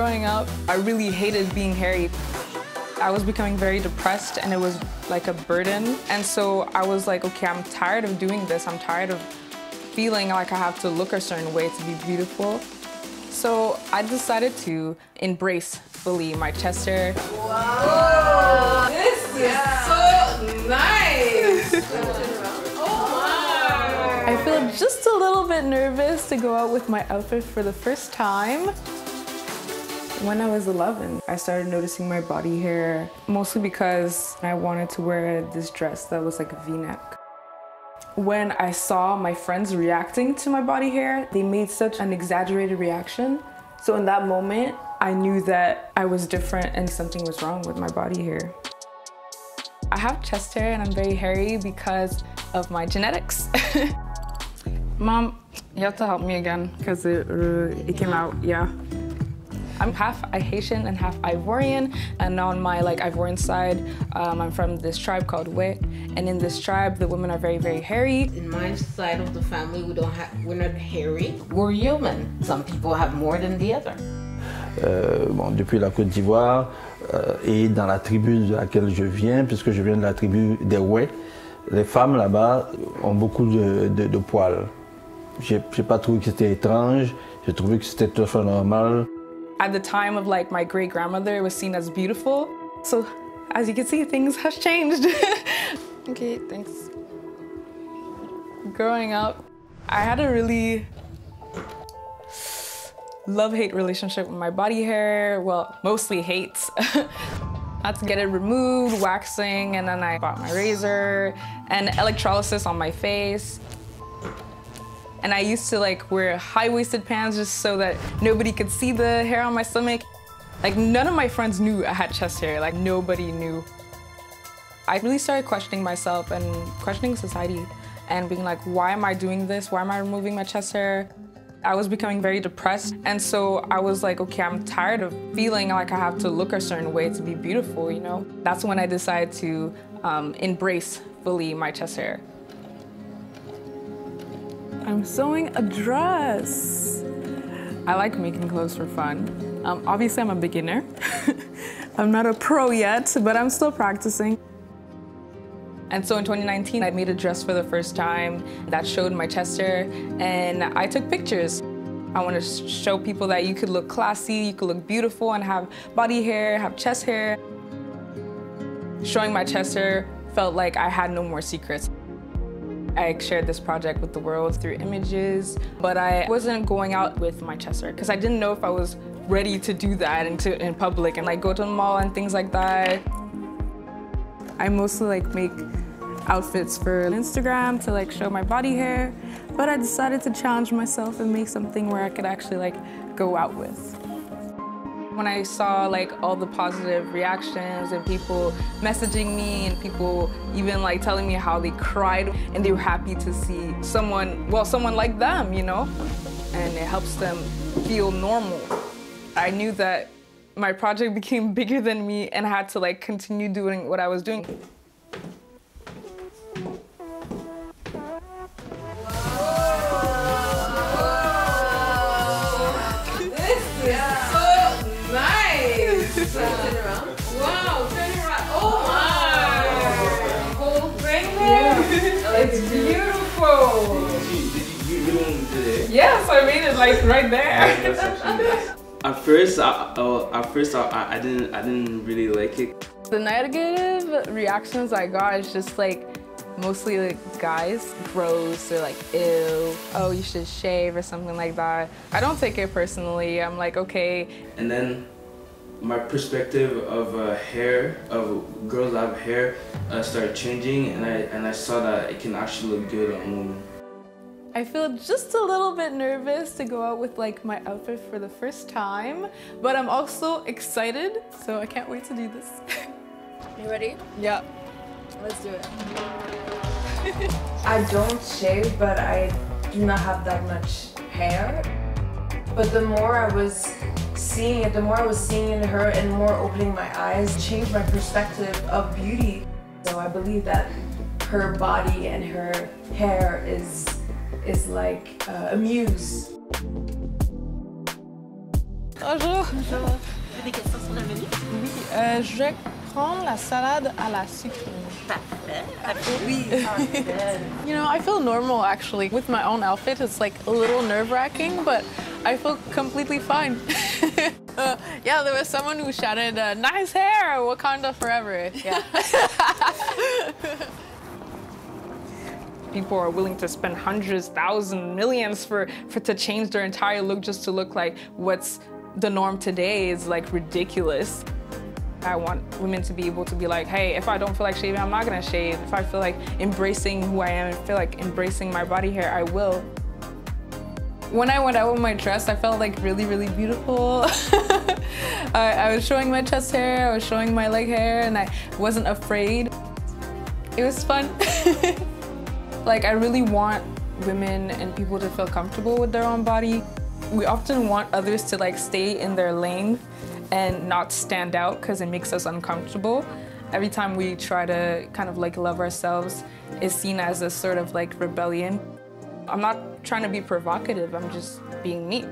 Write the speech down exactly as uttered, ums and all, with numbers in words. Growing up, I really hated being hairy. I was becoming very depressed and it was like a burden. And so I was like, okay, I'm tired of doing this. I'm tired of feeling like I have to look a certain way to be beautiful. So I decided to embrace fully my chest hair. Wow! Whoa. This is yeah. so nice! Oh my! I feel just a little bit nervous to go out with my outfit for the first time. When I was eleven, I started noticing my body hair, mostly because I wanted to wear this dress that was like a V-neck. When I saw my friends reacting to my body hair, they made such an exaggerated reaction. So in that moment, I knew that I was different and something was wrong with my body hair. I have chest hair and I'm very hairy because of my genetics. Mom, you have to help me again because it, uh, it came out, yeah. I'm half Haitian and half Ivorian, and on my like Ivorian side, um, I'm from this tribe called Wè, and in this tribe, the women are very, very hairy. In my side of the family, we don't have, we're not hairy. We're human. Some people have more than the other. Euh, bon, depuis la Côte d'Ivoire euh, et dans la tribu de laquelle je viens, puisque je viens de la tribu des Wè, les femmes là-bas ont beaucoup de, de, de poils. J'ai pas trouvé que c'était étrange. J'ai trouvé que c'était tout à fait normal. At the time of like my great-grandmother, it was seen as beautiful. So as you can see, things have changed. Okay, thanks. Growing up, I had a really love-hate relationship with my body hair. Well, mostly hate. I had to get it removed, waxing, and then I bought my razor and electrolysis on my face. And I used to like wear high-waisted pants just so that nobody could see the hair on my stomach. Like none of my friends knew I had chest hair, like nobody knew. I really started questioning myself and questioning society and being like, why am I doing this? Why am I removing my chest hair? I was becoming very depressed. And so I was like, okay, I'm tired of feeling like I have to look a certain way to be beautiful, you know? That's when I decided to um, embrace fully my chest hair. I'm sewing a dress. I like making clothes for fun. Um, obviously, I'm a beginner. I'm not a pro yet, but I'm still practicing. And so in twenty nineteen, I made a dress for the first time that showed my chest hair, and I took pictures. I want to show people that you could look classy, you could look beautiful, and have body hair, have chest hair. Showing my chest hair felt like I had no more secrets. I shared this project with the world through images, but I wasn't going out with my chest hair because I didn't know if I was ready to do that in, to, in public and like go to the mall and things like that. I mostly like make outfits for Instagram to like show my body hair, but I decided to challenge myself and make something where I could actually like go out with. When I saw like all the positive reactions and people messaging me and people even like telling me how they cried and they were happy to see someone, well, someone like them, you know? And it helps them feel normal. I knew that my project became bigger than me and I had to like continue doing what I was doing. Turn around. Wow, turn around. Oh my! Whole thing there? It's beautiful. Did you do it today? Yes, I made it like right there. Nice. At first, I, uh, at first I, I, I didn't, I didn't really like it. The negative reactions I got is just like mostly like guys, gross, they're like, ew, oh, you should shave or something like that. I don't take it personally. I'm like, okay. And then. My perspective of uh, hair, of girls that have hair, uh, started changing, and I and I saw that it can actually look good on women. I feel just a little bit nervous to go out with like my outfit for the first time, but I'm also excited, so I can't wait to do this. You ready? Yeah. Let's do it. I don't shave, but I do not have that much hair. But the more I was seeing it, the more I was seeing in her and more opening my eyes, changed my perspective of beauty. So I believe that her body and her hair is, is like uh, a muse. Bonjour. Bonjour. Vous avez des questions sur le menu? Oui. Euh, je prends la salade à la sucrée. You know, I feel normal actually. With my own outfit, it's like a little nerve-wracking, but I feel completely fine. uh, yeah, there was someone who shouted, uh, "Nice hair, Wakanda forever!" Yeah. People are willing to spend hundreds, thousands, millions for, for to change their entire look just to look like what's the norm today is like ridiculous. I want women to be able to be like, hey, if I don't feel like shaving, I'm not gonna shave. If I feel like embracing who I am and feel like embracing my body hair, I will. When I went out with my dress, I felt like really, really beautiful. I, I was showing my chest hair, I was showing my leg hair, and I wasn't afraid. It was fun. Like, I really want women and people to feel comfortable with their own body. We often want others to like stay in their lane and not stand out because it makes us uncomfortable. Every time we try to kind of like love ourselves, it's seen as a sort of like rebellion. I'm not trying to be provocative, I'm just being me.